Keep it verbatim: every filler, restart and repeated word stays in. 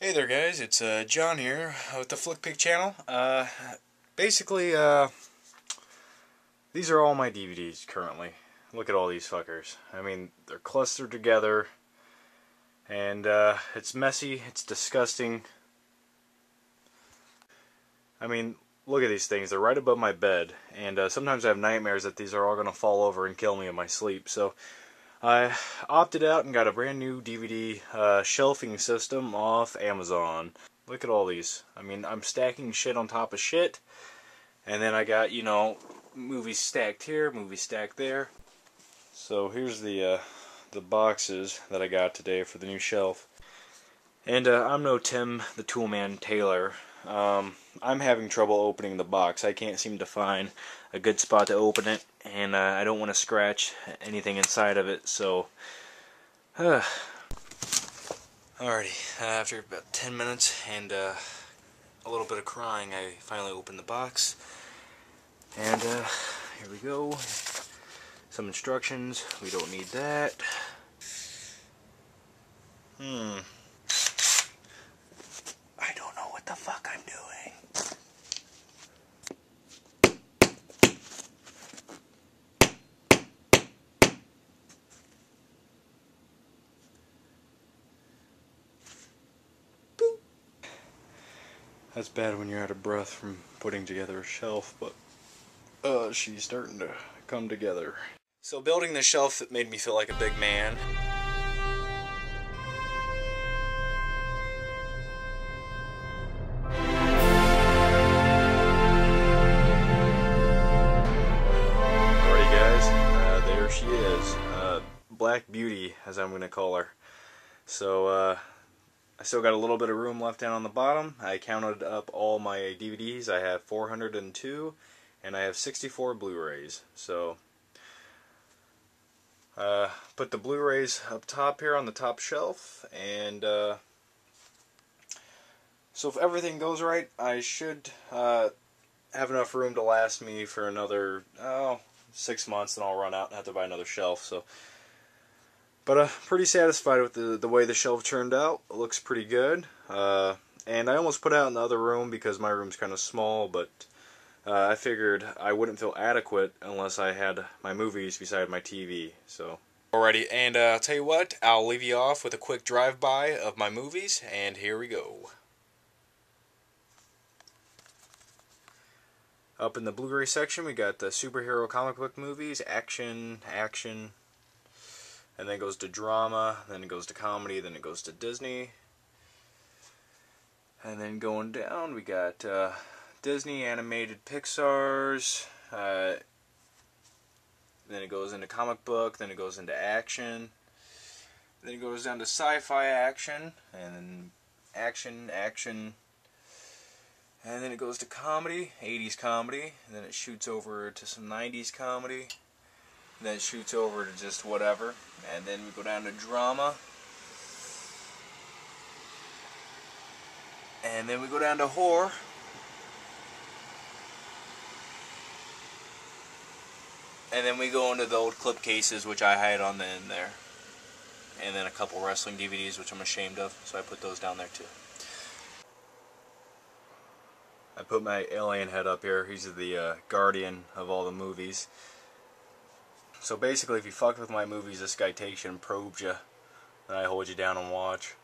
Hey there guys, it's uh, John here with the FlickPick channel. Uh, basically, uh, these are all my D V Ds currently. Look at all these fuckers. I mean, they're clustered together, and uh, it's messy, it's disgusting. I mean, look at these things, they're right above my bed, and uh, sometimes I have nightmares that these are all going to fall over and kill me in my sleep, so I opted out and got a brand new D V D uh, shelving system off Amazon. Look at all these. I mean, I'm stacking shit on top of shit. And then I got, you know, movies stacked here, movies stacked there. So here's the, uh, the boxes that I got today for the new shelf. And uh, I'm no Tim the Toolman Taylor. Um, I'm having trouble opening the box. I can't seem to find a good spot to open it, and uh, I don't want to scratch anything inside of it, so uh. Alrighty, uh, after about ten minutes and uh, a little bit of crying, I finally opened the box, and uh, here we go. Some instructions, we don't need that. hmm The fuck I'm doing. Boop. That's bad when you're out of breath from putting together a shelf, but uh, she's starting to come together. So building the shelf, it made me feel like a big man. She is uh, Black Beauty, as I'm gonna call her. So uh, I still got a little bit of room left down on the bottom. I counted up all my D V Ds. I have four hundred two, and I have sixty-four Blu-rays. So uh, put the Blu-rays up top here on the top shelf, and uh, so if everything goes right, I should uh, have enough room to last me for another oh. six months, and I'll run out and have to buy another shelf. So, but uh, pretty satisfied with the the way the shelf turned out. It looks pretty good. Uh, and I almost put out in the other room because my room's kind of small, but uh, I figured I wouldn't feel adequate unless I had my movies beside my T V. So, alrighty, and uh, I'll tell you what, I'll leave you off with a quick drive-by of my movies, and here we go. Up in the Blu-ray section, we got the superhero comic book movies, action, action, and then it goes to drama, then it goes to comedy, then it goes to Disney. And then going down, we got uh, Disney, animated, Pixar's, uh, then it goes into comic book, then it goes into action, then it goes down to sci-fi action, and then action, action. And then it goes to comedy, eighties comedy, and then it shoots over to some nineties comedy, and then it shoots over to just whatever, and then we go down to drama, and then we go down to horror, and then we go into the old clip cases, which I hide on the end there, and then a couple wrestling D V Ds, which I'm ashamed of, so I put those down there too. I put my alien head up here. He's the uh, guardian of all the movies. So basically, if you fuck with my movies, this guy takes you and probes you, and I hold you down and watch.